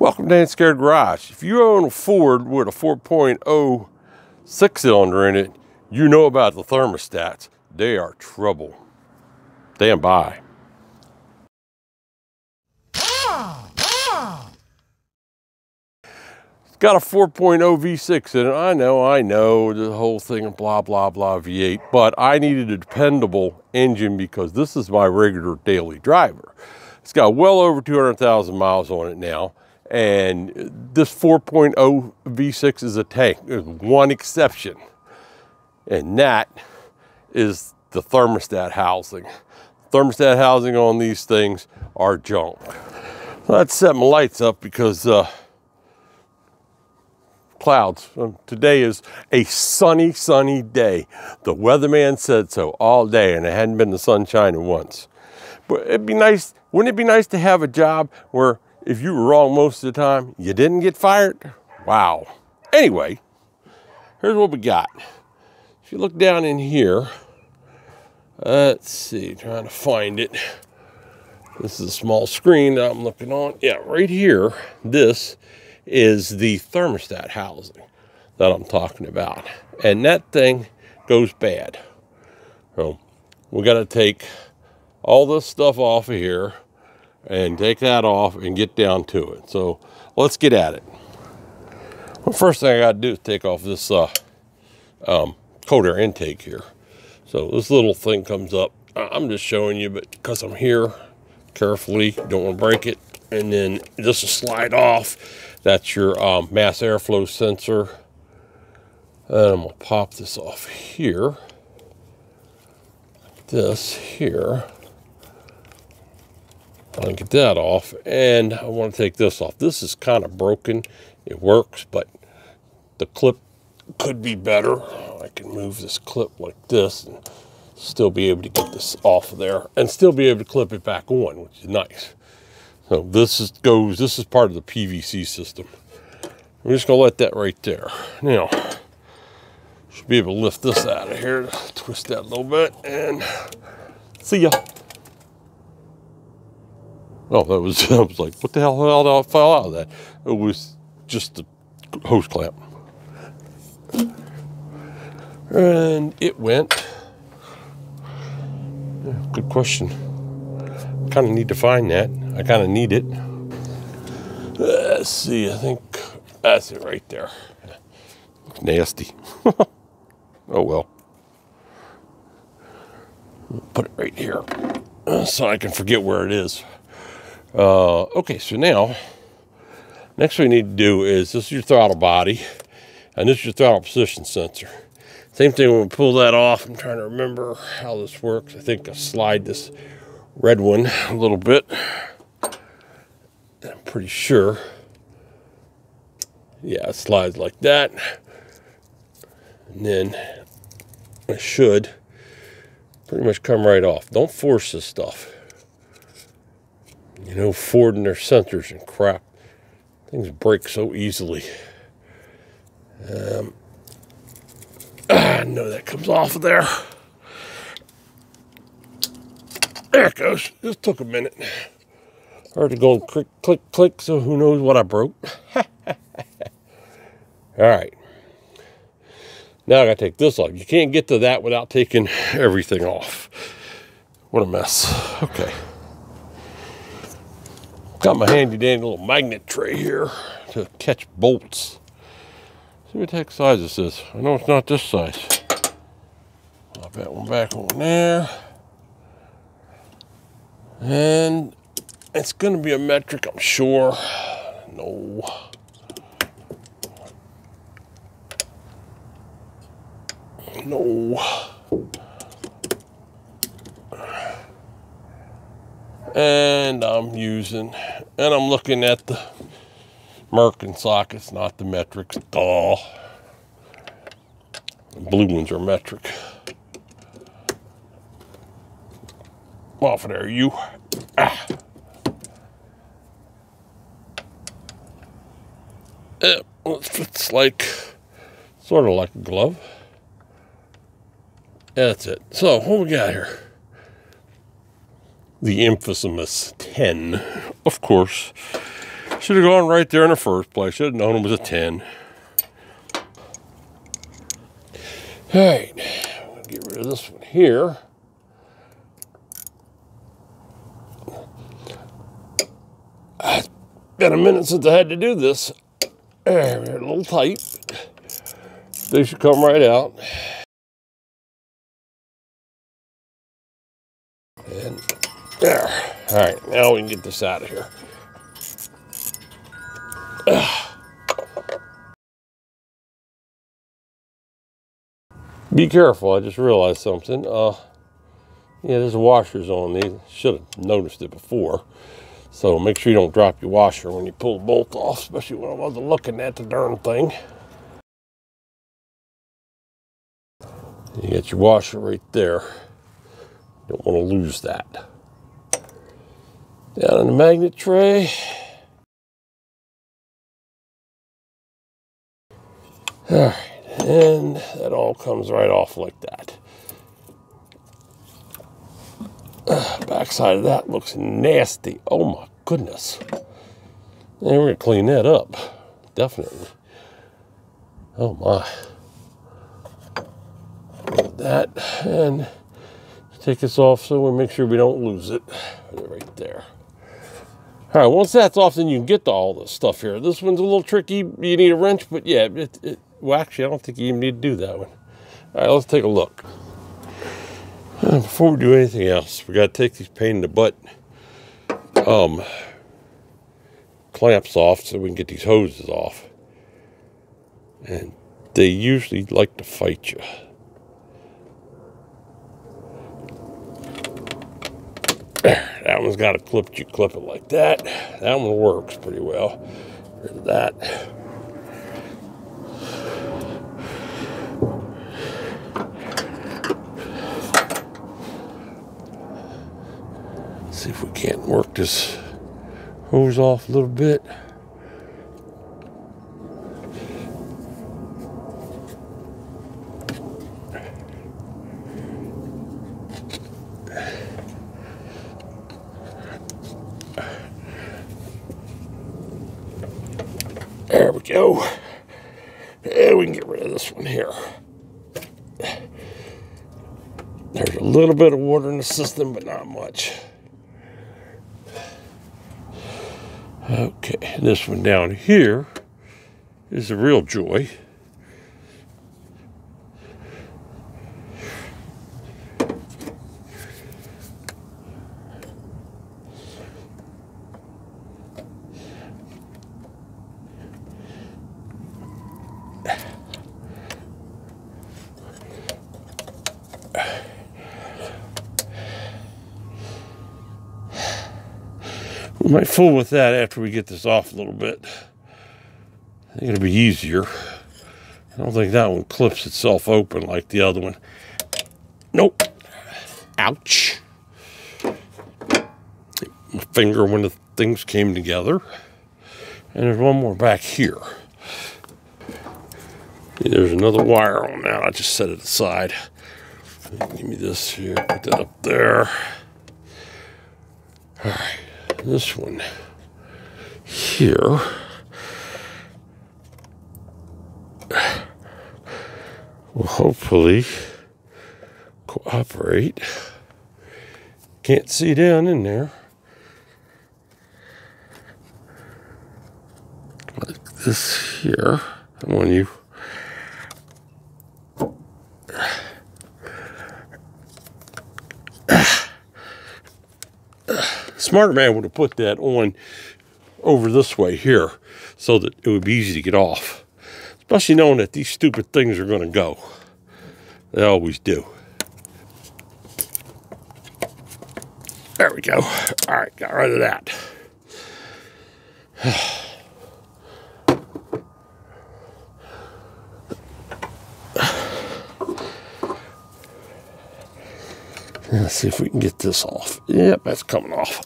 Welcome to Ain't Scared Garage. If you own a Ford with a 4.0 six-cylinder in it, you know about the thermostats. They are trouble. Stand by. It's got a 4.0 V6 in it. I know, the whole thing, blah, blah, blah, V8. But I needed a dependable engine because this is my regular daily driver. It's got well over 200,000 miles on it now. And this 4.0 V6 is a tank. There's one exception, and that is the thermostat housing. Thermostat housing on these things are junk. Let's set my lights up because clouds. Today is a sunny, sunny day. The weatherman said so all day, and it hadn't been the sun shining once. But it'd be nice, wouldn't it be nice to have a job where if you were wrong most of the time, you didn't get fired? Wow. Anyway, here's what we got. If you look down in here, let's see, trying to find it. This is a small screen that I'm looking on. Yeah, right here, this is the thermostat housing that I'm talking about. And that thing goes bad. So we got to take all this stuff off of here and take that off and get down to it. So let's get at it. Well, first thing I got to do is take off this cold air intake here. So this little thing comes up. I'm just showing you, but because I'm here carefully, don't want to break it. And then this will slide off. That's your mass airflow sensor. And I'm gonna pop this off here. This here. I'll get that off, and I want to take this off. This is kind of broken. It works, but the clip could be better. I can move this clip like this and still be able to get this off of there and still be able to clip it back on, which is nice. So this is part of the PVC system. I'm just gonna let that right there. Now, should be able to lift this out of here, twist that a little bit, and see ya. Oh, that was, I was like, what the hell fell out of that? It was just the hose clamp. And it went. Yeah, good question. Kind of need to find that. I kind of need it. Let's see, I think that's it right there. Looks nasty. Oh, well. Put it right here so I can forget where it is. Okay, so now, next thing we need to do is, this is your throttle body, and this is your throttle position sensor. Same thing when we pull that off. I'm trying to remember how this works. I think I'll slide this red one a little bit. I'm pretty sure. Yeah, it slides like that. And then it should pretty much come right off. Don't force this stuff. You know, Ford and their sensors and crap. Things break so easily. I know that comes off of there. There it goes. Just took a minute. Hard to go click, click, click, so who knows what I broke. All right. Now I gotta take this off. You can't get to that without taking everything off. What a mess. Okay. Got my handy dandy little magnet tray here to catch bolts. See what the heck size this is. I know it's not this size. Pop that one back on there. And it's going to be a metric, I'm sure. No. No. And I'm looking at the Merkin sockets, not the metrics. Duh. The blue ones are metric. Off of there, you. Ah. It fits like, sort of like a glove. That's it. So, what we got here? The infamous 10, of course. Should have gone right there in the first place. Should have known it was a 10. All right, I'm gonna get rid of this one here. It's been a minute since I had to do this. They're a little tight. They should come right out. And there. All right, now we can get this out of here. Be careful, I just realized something. Yeah, there's washers on these. Should have noticed it before. So make sure you don't drop your washer when you pull the bolt off, especially when I wasn't looking at the darn thing. You got your washer right there. Don't want to lose that. Down in the magnet tray. All right. And that all comes right off like that. Backside of that looks nasty. Oh my goodness. And we're gonna clean that up, definitely. Oh my. Like that, and take this off so we make sure we don't lose it. Right there. All right, once that's off, then you can get to all this stuff here. This one's a little tricky. You need a wrench, but yeah, well, actually, I don't think you even need to do that one. All right, let's take a look. Before we do anything else, we got to take these pain in the butt clamps off so we can get these hoses off. And they usually like to fight you. There, that one's got a clip. You clip it like that. That one works pretty well. Rid of that. See if we can't work this hose off a little bit. There we go. And we can get rid of this one here. There's a little bit of water in the system, but not much. Okay, this one down here is a real joy. We might fool with that after we get this off a little bit. I think it'll be easier. I don't think that one clips itself open like the other one. Nope. Ouch. My finger when the things came together. And there's one more back here. There's another wire on that. I just set it aside. Give me this here. Put that up there. All right. This one here. Will hopefully cooperate. Can't see down in there. Like this here. Come on, you. Smarter man would have put that on over this way here so that it would be easy to get off. Especially knowing that these stupid things are going to go. They always do. There we go. All right, got rid of that. Let's see if we can get this off. Yep, that's coming off.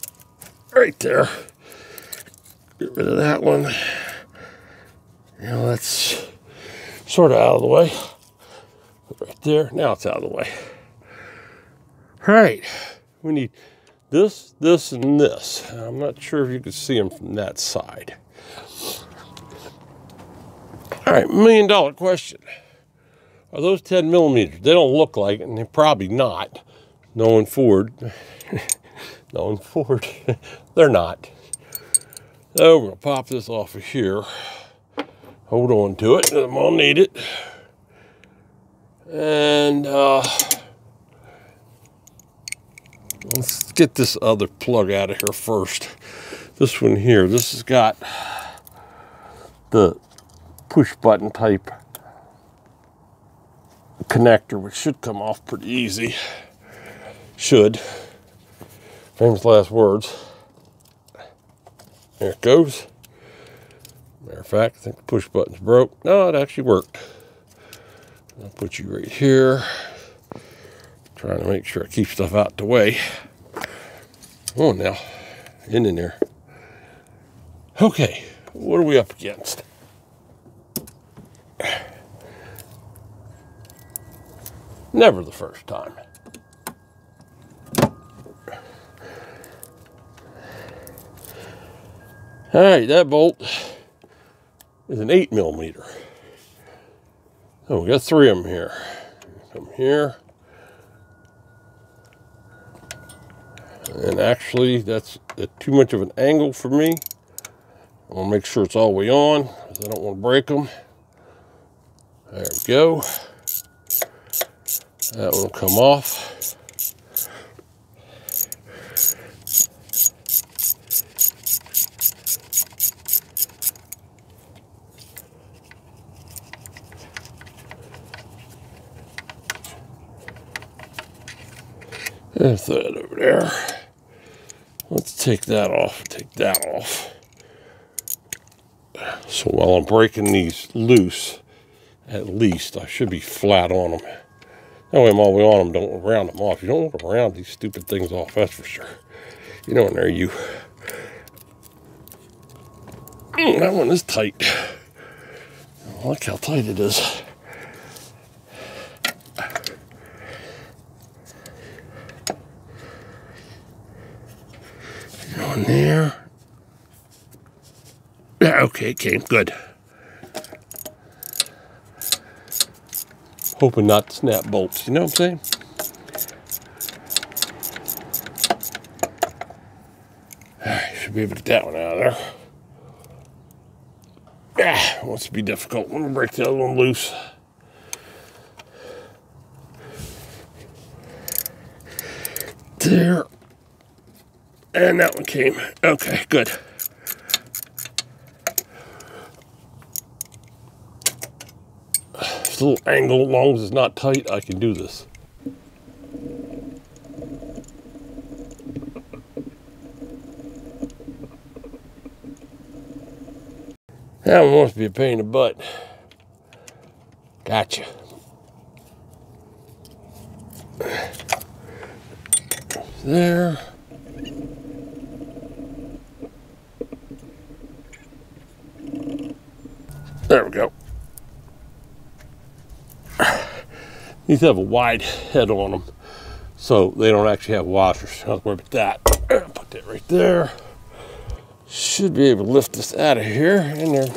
Right there. Get rid of that one. Now that's sort of out of the way. Right there. Now it's out of the way. All right. We need This, this, and this. I'm not sure if you can see them from that side. All right, $1 million question. Are those 10 millimeters? They don't look like it, and they're probably not. Knowing Ford, knowing Ford, they're not. So we're gonna pop this off of here. Hold on to it, I'm gonna need it. And let's get this other plug out of here first. This one here, this has got the push button type connector, which should come off pretty easy. Should. Famous last words. There it goes. Matter of fact, I think the push button's broke. No, it actually worked. I'll put you right here. Trying to make sure I keep stuff out the way. Come on now, in there. Okay, what are we up against? Never the first time. All right, that bolt is an 8 millimeter. Oh, we got three of them here. Come here. And actually, that's too much of an angle for me. I want to make sure it's all the way on, because I don't want to break them. There we go. That one will come off. There's that over there. Let's take that off, take that off. So while I'm breaking these loose, at least I should be flat on them. That way I'm all the way on them, don't round them off. You don't want to round these stupid things off, that's for sure. You know, in there you. That one is tight. I like how tight it is. On there. Yeah, okay, it came good. Hoping not to snap bolts, you know what I'm saying? Alright, should be able to get that one out of there. Yeah, it wants to be difficult. Let me break the other one loose. There. And that one came. Okay, good. This little angle, as long as it's not tight, I can do this. That one wants to be a pain in the butt. Gotcha. There. There we go. These have a wide head on them, so they don't actually have washers. Don't worry about that. Put that right there. Should be able to lift this out of here. And there,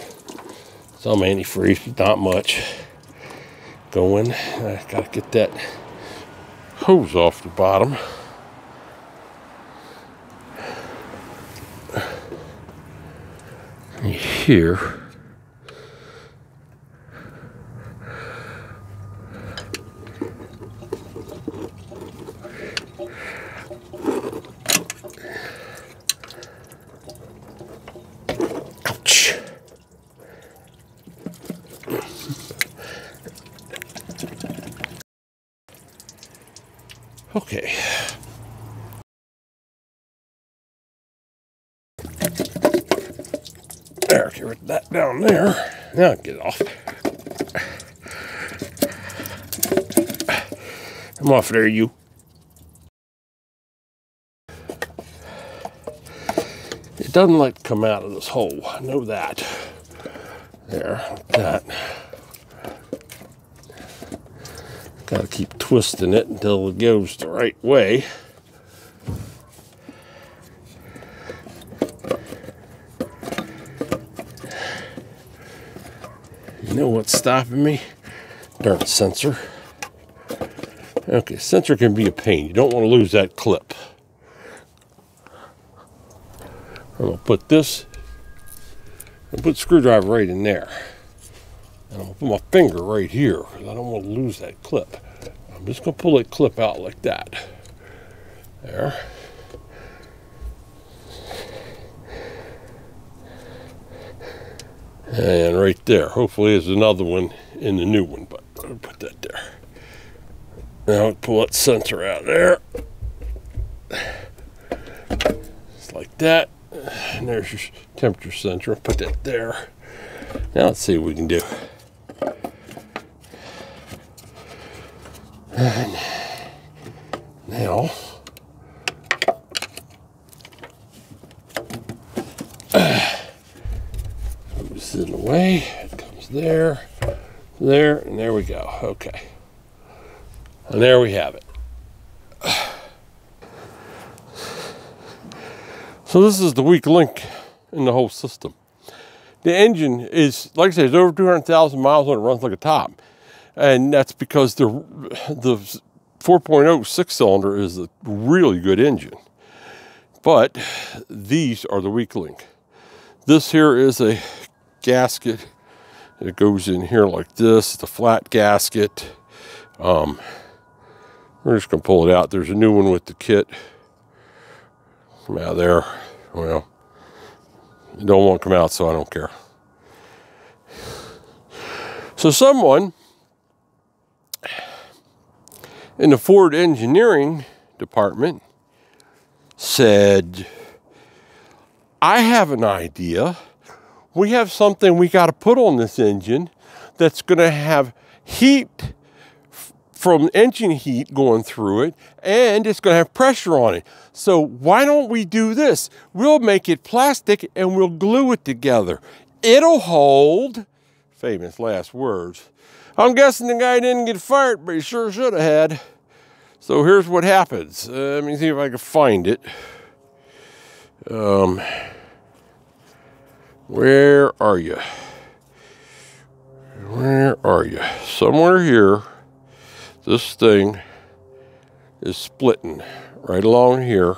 some antifreeze, but not much going. I gotta get that hose off the bottom. Here. Okay. There, get that down there. Now get it off. Come off there, you. It doesn't like to come out of this hole. I know that. There, like that. Gotta keep twisting it until it goes the right way. know what's stopping me. Darn sensor. Okay, sensor can be a pain. You don't want to lose that clip. I'm going to put this, I'm going to put the screwdriver right in there. And I'm going to put my finger right here because I don't want to lose that clip. I'm just going to pull that clip out like that. There. And right there. Hopefully there's another one in the new one, but I'll put that there. Now pull that sensor out there. Just like that. And there's your temperature sensor. I'll put that there. Now let's see what we can do. And now it away, it comes there, there, and there we go. Okay, and there we have it. So this is the weak link in the whole system. The engine is, like I said, it's over 200,000 miles and it runs like a top, and that's because the 4.0 6-cylinder is a really good engine, but these are the weak link. This here is a gasket. It goes in here like this. It's a flat gasket. We're just gonna pull it out. There's a new one with the kit. Come out of there. Well, it don't want to come out, so I don't care. So someone in the Ford engineering department said, I have an idea. We have something we got to put on this engine that's going to have heat from engine heat going through it, and it's going to have pressure on it. So why don't we do this? We'll make it plastic and we'll glue it together. It'll hold. Famous last words. I'm guessing the guy didn't get fired, but he sure should have had. So here's what happens. Let me see if I can find it. Where are you? Where are you? Somewhere here, this thing is splitting right along here.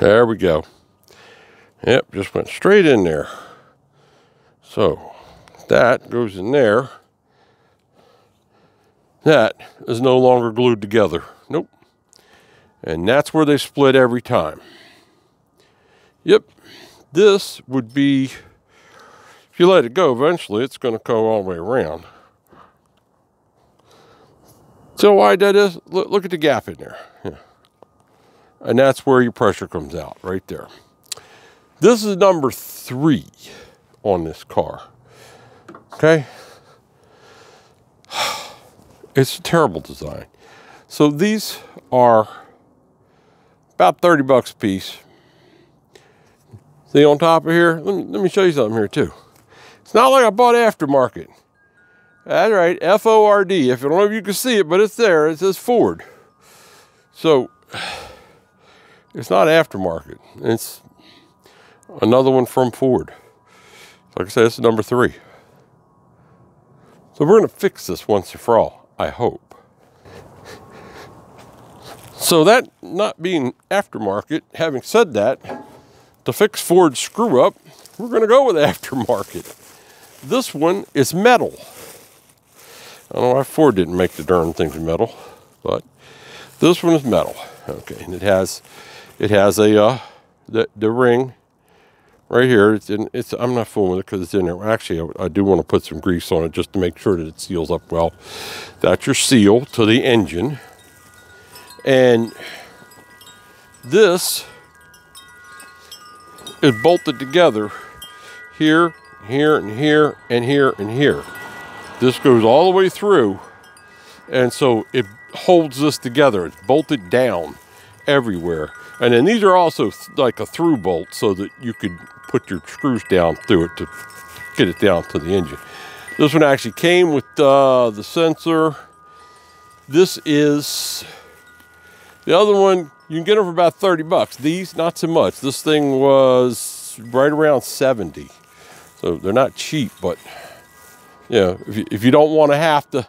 There we go. Yep, just went straight in there. So that goes in there. That is no longer glued together. Nope. And that's where they split every time. Yep, this would be, if you let it go, eventually it's going to go all the way around. So why that is, look at the gap in there. Yeah. And that's where your pressure comes out, right there. This is number 3 on this car, okay? It's a terrible design. So these are about 30 bucks a piece. See on top of here? Let me show you something here too. It's not like I bought aftermarket. That's right, F-O-R-D. If I don't know if you can see it, but it's there. It says Ford. So it's not aftermarket. It's another one from Ford. Like I said, it's number 3. So we're gonna fix this once and for all, I hope. So that not being aftermarket, having said that, to fix Ford's screw up, we're gonna go with aftermarket. This one is metal. I don't know why Ford didn't make the darn things metal, but this one is metal. Okay, and it has a the ring right here. It's I'm not fooling with it because it's in there. Actually, I do want to put some grease on it just to make sure that it seals up well. That's your seal to the engine, and this is bolted together here, here, and here, and here, and here. This goes all the way through, and so it holds this together. It's bolted down everywhere. And then these are also like a through bolt so that you could put your screws down through it to get it down to the engine. This one actually came with the sensor. This is the other one. You can get them for about 30 bucks. These, not so much. This thing was right around 70. So they're not cheap, but you know, if you don't want to have to,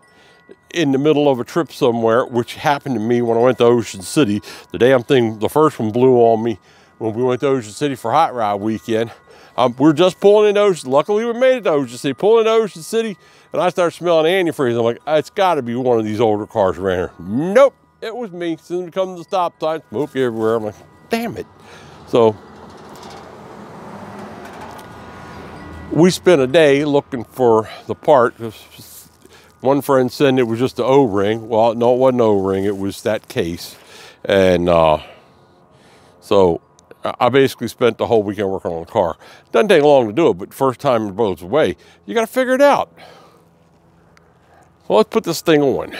in the middle of a trip somewhere, which happened to me when I went to Ocean City, the damn thing, the first one blew on me when we went to Ocean City for Hot Ride weekend. We're just pulling into Ocean. Luckily, we made it to Ocean City. Pulling into Ocean City, and I start smelling antifreeze. I'm like, it's got to be one of these older cars around here. Nope, it was me. As soon as we come to the stop sign, smoke everywhere. I'm like, damn it. So we spent a day looking for the part. One friend said it was just the O-ring. Well, no, it wasn't O-ring. It was that case. And so I basically spent the whole weekend working on the car. Doesn't take long to do it, but first time your boat's away, you got to figure it out. Well, let's put this thing on.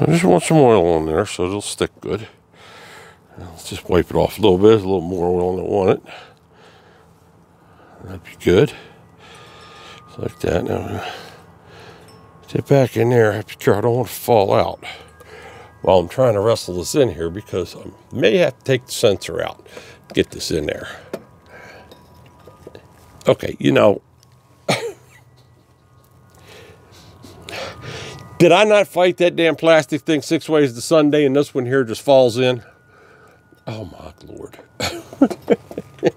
I just want some oil on there so it'll stick good. Let's just wipe it off a little bit. There's a little more oil than I want it. That'd be good. Just like that. Now, get back in there. I have to be careful. I don't want to fall out while I'm trying to wrestle this in here, because I may have to take the sensor out to get this in there. Okay, you know. Did I not fight that damn plastic thing 6 ways to Sunday, and this one here just falls in? Oh, my Lord. All right,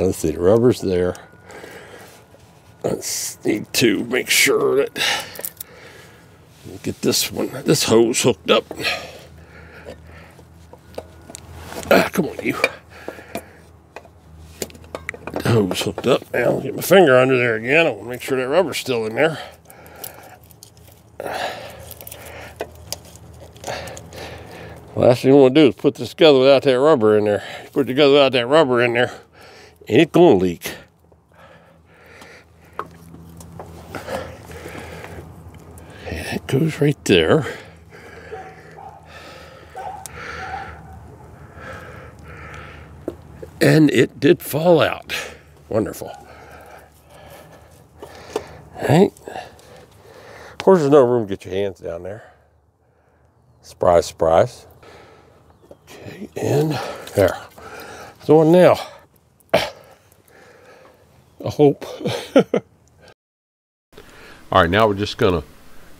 let's see. The rubber's there. Let's need to make sure that we get this one, this hose hooked up. Ah, come on, you. The hose hooked up. Now, I'll get my finger under there again. I want to make sure that rubber's still in there. Last thing you want to do is put this together without that rubber in there. Put it together without that rubber in there, and it's gonna leak. And it goes right there. And it did fall out. Wonderful. All right. Of course, there's no room to get your hands down there. Surprise, surprise. Okay, in there. It's on now. I hope. All right, now we're just gonna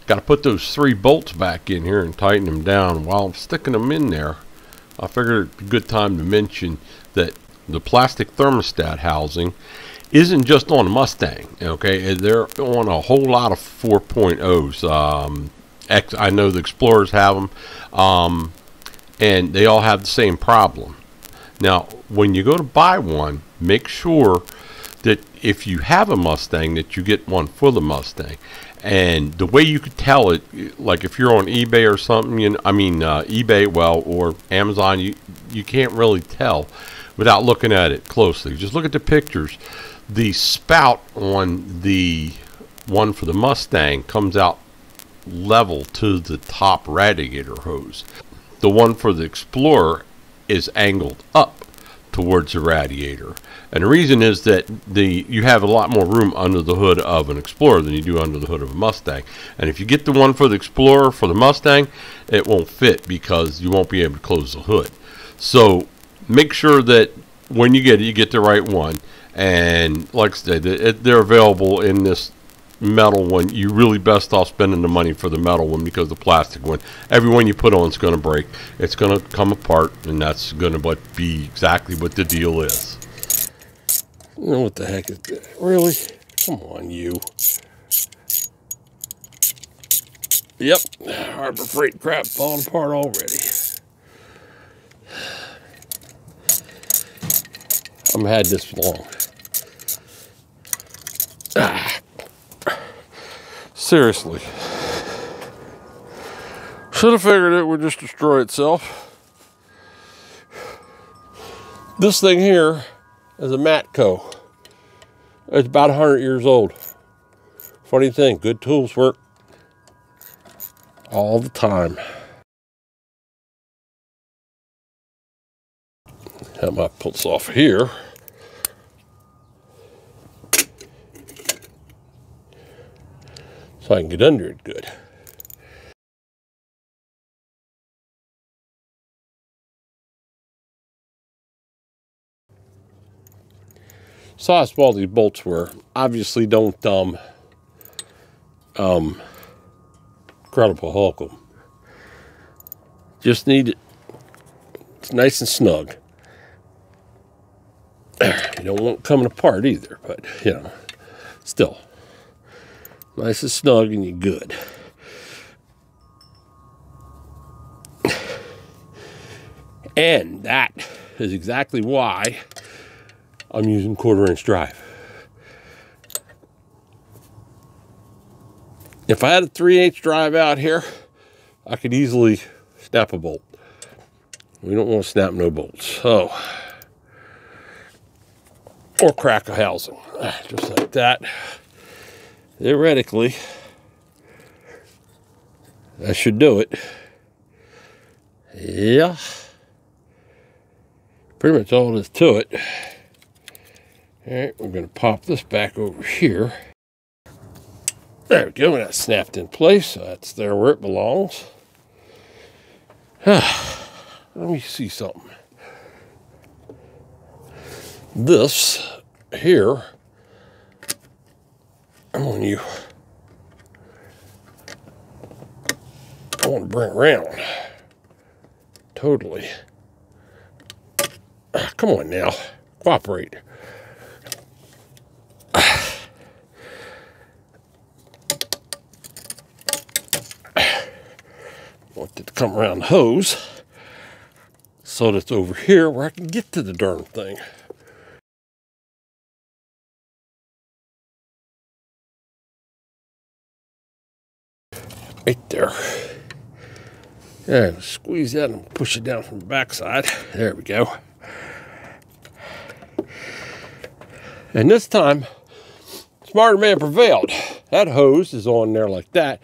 gotta put those 3 bolts back in here and tighten them down. While I'm sticking them in there, I figured it'd be a good time to mention that the plastic thermostat housing isn't just on a Mustang. Okay, they're on a whole lot of 4.0s. I know the Explorers have them, and they all have the same problem. Now, when you go to buy one, make sure that if you have a Mustang, that you get one for the Mustang. And the way you could tell it, like if you're on eBay or something, you know, I mean eBay, well, or Amazon, you can't really tell without looking at it closely. Just look at the pictures. The spout on the one for the Mustang comes out level to the top radiator hose. The one for the Explorer is angled up towards the radiator, and the reason is that you have a lot more room under the hood of an Explorer than you do under the hood of a Mustang. And if you get the one for the Explorer for the Mustang, it won't fit because you won't be able to close the hood. So make sure that when you get it, you get the right one. And like I said, they're available in this metal one. You're really best off spending the money for the metal one, because the plastic one, every one you put on, is going to break. It's going to come apart, and that's going to be exactly what the deal is. You know what the heck is that? Really? Come on, you. Yep, Harbor Freight crap falling apart already. I'm had this long. Ah. Seriously. Should have figured it would just destroy itself. This thing here is a Matco. It's about 100 years old. Funny thing, good tools work all the time. I might pull this off here. If I can get under it, good. So that's what all these bolts were. Obviously don't incredible Hulk them. Just need it. It's nice and snug. You don't want it coming apart either, but you know, still nice and snug and you're good. And that is exactly why I'm using 1/4-inch drive. If I had a 3/8 drive out here, I could easily snap a bolt. We don't want to snap no bolts, so. Or crack a housing, just like that. Theoretically, that should do it. Yeah. Pretty much all there is to it. All right, we're gonna pop this back over here. There we go, and that's snapped in place, so that's there where it belongs. Let me see something. This here, I want to bring around, totally. Come on now, cooperate. Want it to come around the hose so that's over here where I can get to the darn thing. Right there. Yeah, squeeze that and push it down from the backside. There we go. And this time, smarter man prevailed. That hose is on there like that,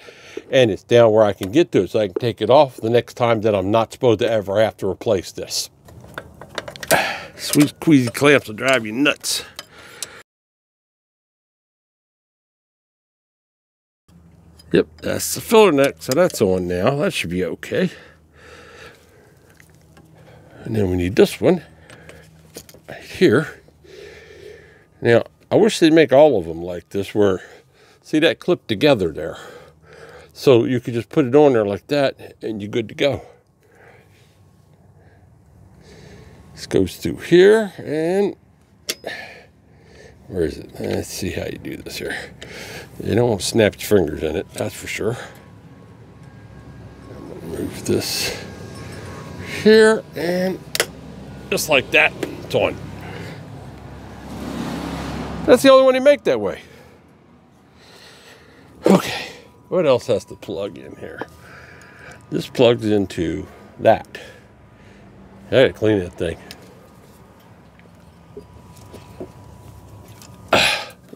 and it's down where I can get to it, so I can take it off the next time that I'm not supposed to ever have to replace this. Sweet squeezy clamps will drive you nuts. Yep, that's the filler neck, so that's on now. That should be okay. And then we need this one right here. Now, I wish they'd make all of them like this, where, see that clip together there? So you could just put it on there like that, and you're good to go. This goes through here, and where is it? Let's see how you do this here. You don't want to snap your fingers in it, that's for sure. I'm gonna move this here, and just like that, it's on. That's the only one you make that way. Okay, what else has to plug in here? This plugs into that. I gotta clean that thing.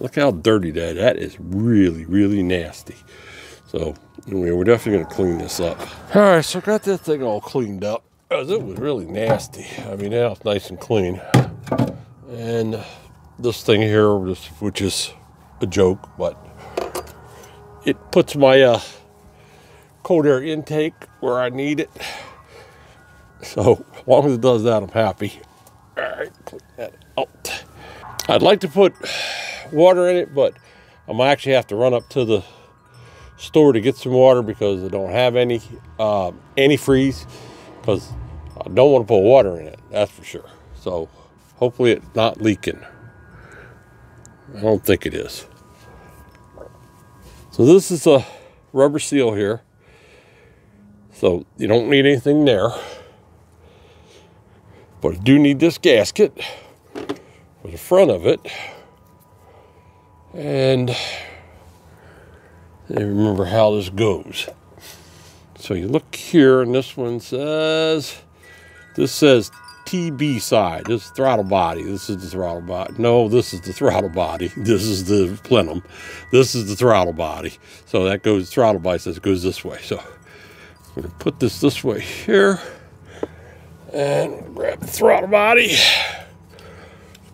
Look how dirty that is. Really, really nasty. So anyway, we're definitely gonna clean this up. All right, so I got that thing all cleaned up, because it was really nasty. I mean, now it's nice and clean. And this thing here, which is a joke, but it puts my cold air intake where I need it. So as long as it does that, I'm happy. All right, clean that out. I'd like to put water in it, but I'm gonna actually have to run up to the store to get some water, because I don't have any antifreeze, because I don't want to put water in it, that's for sure. So hopefully it's not leaking. I don't think it is. So this is a rubber seal here, so you don't need anything there, but I do need this gasket for the front of it. And remember how this goes. So you look here, and this one says, this says TB side. This is throttle body. This is the throttle body. No, this is the throttle body. This is the plenum. This is the throttle body. So that goes, throttle body says it goes this way. So I'm gonna put this way here, and grab the throttle body.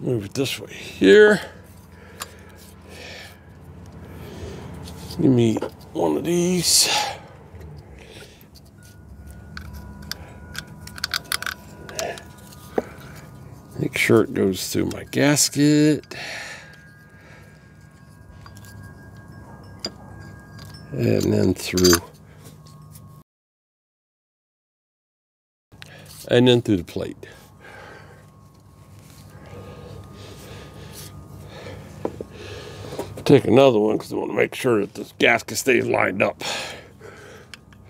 Move it this way here. Give me one of these. Make sure it goes through my gasket. And then through. And then through the plate. Take another one because I want to make sure that this gasket stays lined up.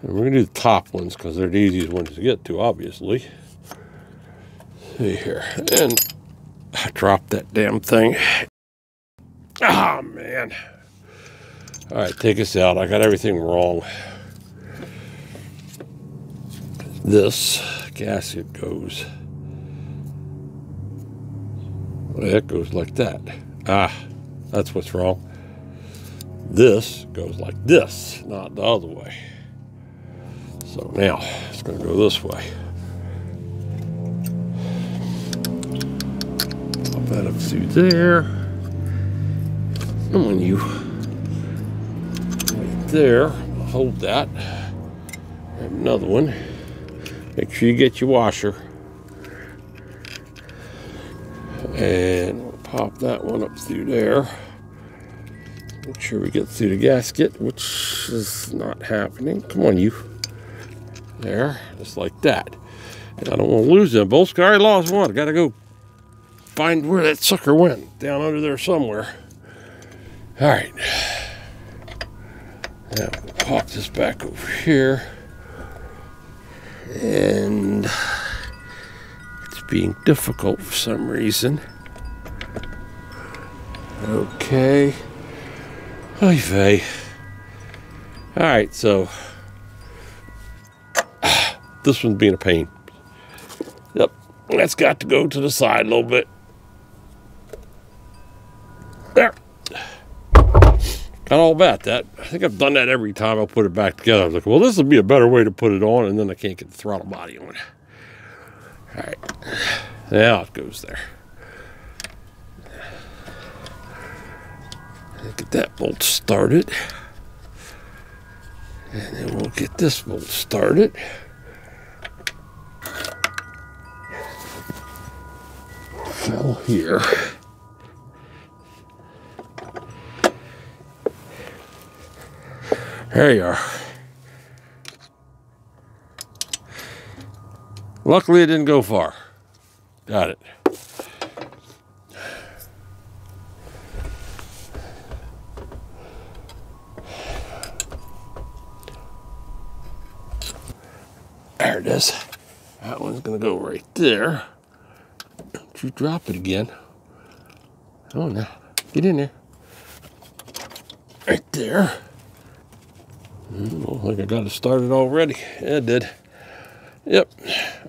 And we're going to do the top ones because they're the easiest ones to get to, obviously. See here. And I dropped that damn thing. Ah, man. All right, take us out. I got everything wrong. This gasket goes. Well, that goes like that. Ah, that's what's wrong. This goes like this, not the other way. So now it's going to go this way. Pop that up through there. And when you right there, hold that. Grab another one. Make sure you get your washer. And we'll pop that one up through there. Make sure we get through the gasket, which is not happening. Come on, you. There, just like that. And I don't want to lose them bolts. I already lost one. I gotta go find where that sucker went. Down under there somewhere. All right. Now we'll pop this back over here. And it's being difficult for some reason. Okay. Oy vey. All right, so this one's being a pain. Yep, that's got to go to the side a little bit. There. Got all about that. I think I've done that every time I put it back together. I was like, well, this would be a better way to put it on, and then I can't get the throttle body on. All right. Now it goes there. Get that bolt started. And then we'll get this bolt started. Fell here. There you are. Luckily, it didn't go far. Got it. There it is. That one's going to go right there. Don't you drop it again. Oh, no. Get in there. Right there. Looks like I got it started already. Yeah, it did. Yep.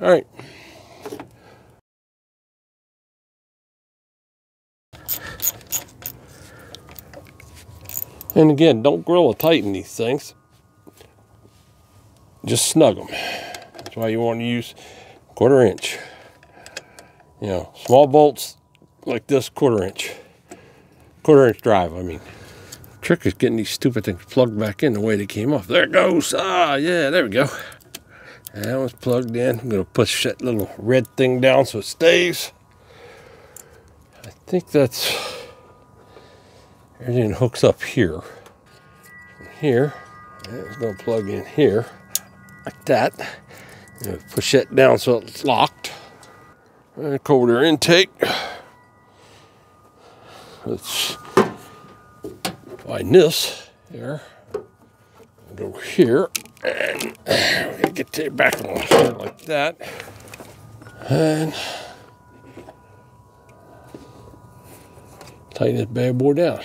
All right. And again, don't Gorilla Tighten these things. Just snug them. That's why you want to use 1/4 inch. You know, small bolts like this, 1/4 inch. 1/4 inch drive, I mean. Trick is getting these stupid things plugged back in the way they came off. There it goes. Ah, yeah, there we go. And that one's plugged in. I'm going to push that little red thing down so it stays. I think that's everything hooks up here. From here, it's going to plug in here like that. I'm going to push that down so it's locked. And cold air intake. Let's find this here, go here, and we're gonna get to it back on like that, and tighten this bad boy down.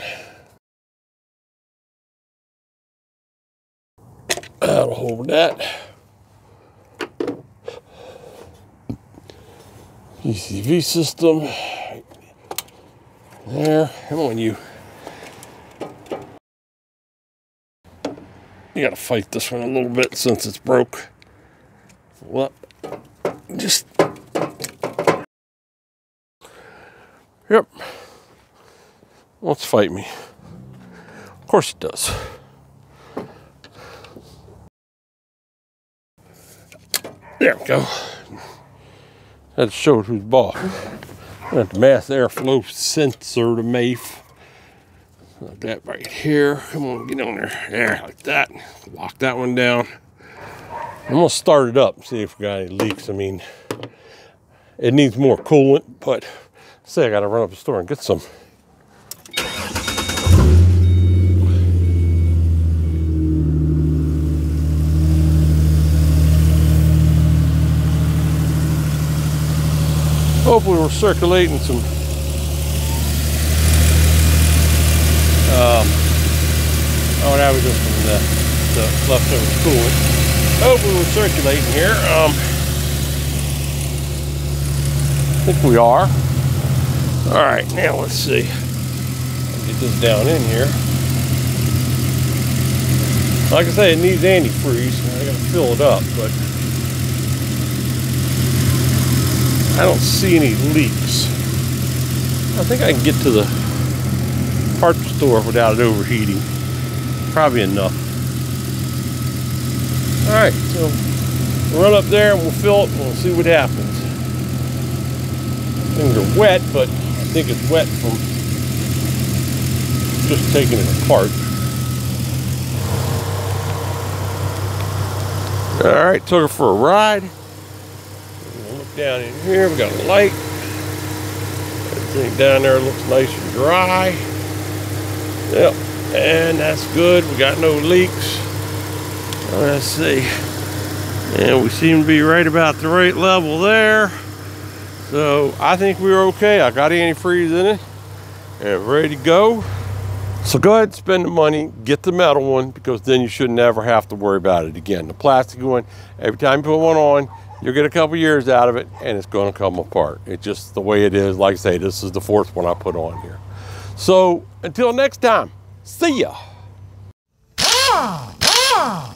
That'll hold that. PCV system, right there. Come on, you. You gotta fight this one a little bit since it's broke. Well, just yep. Wants to fight me. Of course it does. There we go. That shows who's boss. Got the mass airflow sensor to MAFE. Like that right here. Come on, get on there. There, like that. Lock that one down. I'm gonna start it up and see if we got any leaks. I mean, it needs more coolant, but say I gotta run up the store and get some. Hopefully we're circulating some oh, that was just from the leftover coolant. Hopefully we're circulating here. I think we are. All right, now let's see. I'll get this down in here. Like I say, it needs antifreeze. I gotta fill it up, but I don't see any leaks. I think I can get to the parts store without it overheating. Probably enough. All right, so we'll run up there and we'll fill it and we'll see what happens. Things are wet, but I think it's wet from just taking it apart. All right, took her for a ride. Down in here, we got a light. Everything down there looks nice and dry. Yep, and that's good. We got no leaks. Let's see. And we seem to be right about the right level there. So I think we're okay. I got antifreeze in it and ready to go. So go ahead and spend the money, get the metal one, because then you should never have to worry about it again. The plastic one, every time you put one on, you'll get a couple years out of it and it's gonna come apart. It's just the way it is. Like I say, this is the fourth one I put on here. So until next time, see ya.